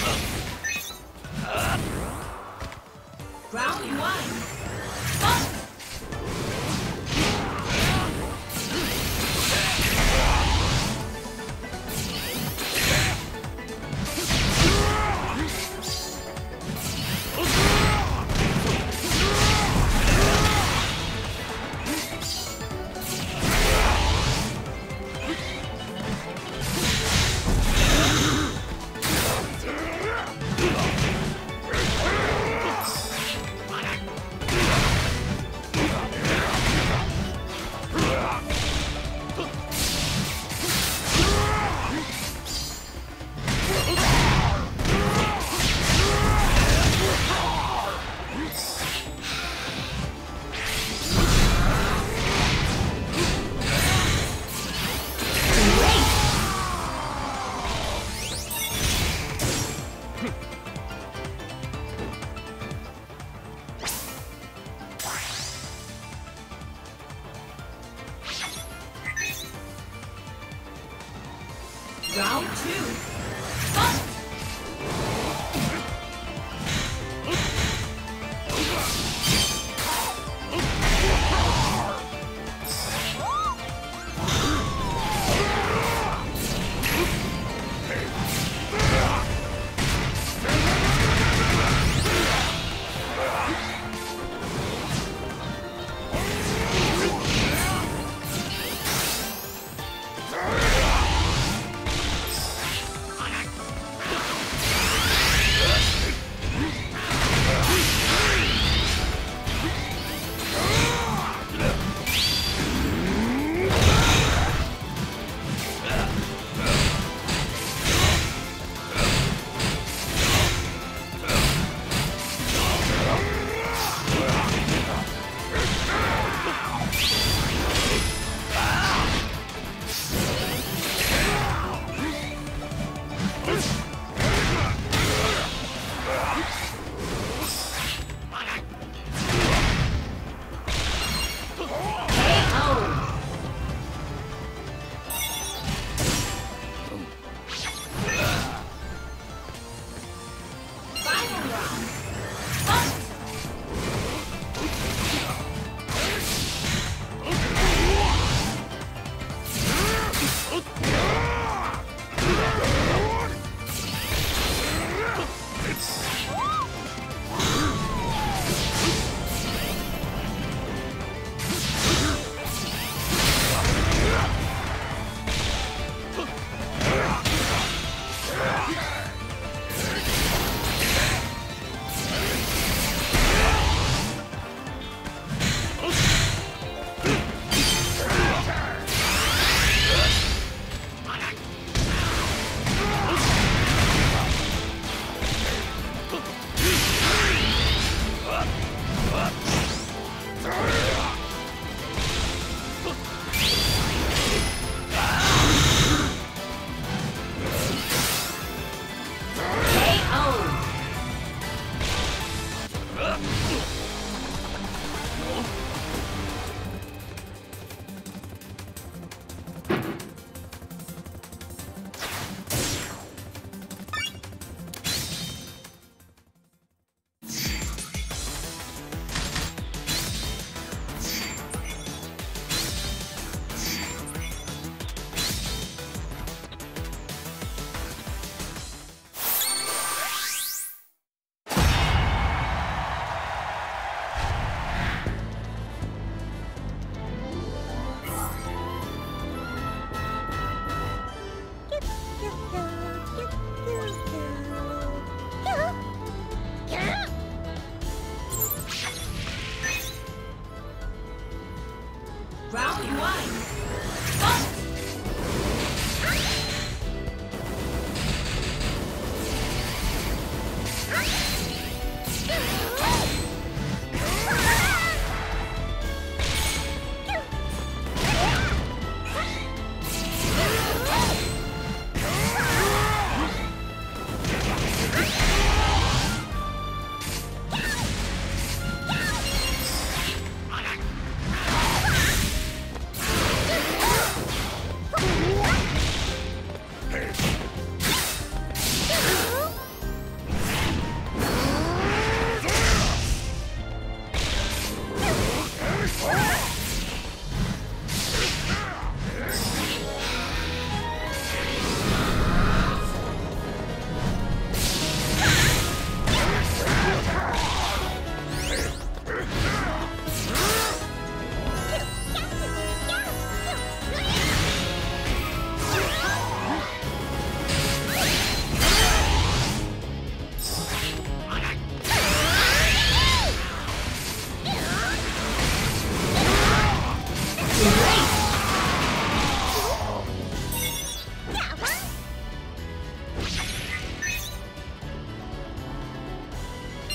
Yeah.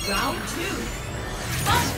Round 2. Fight!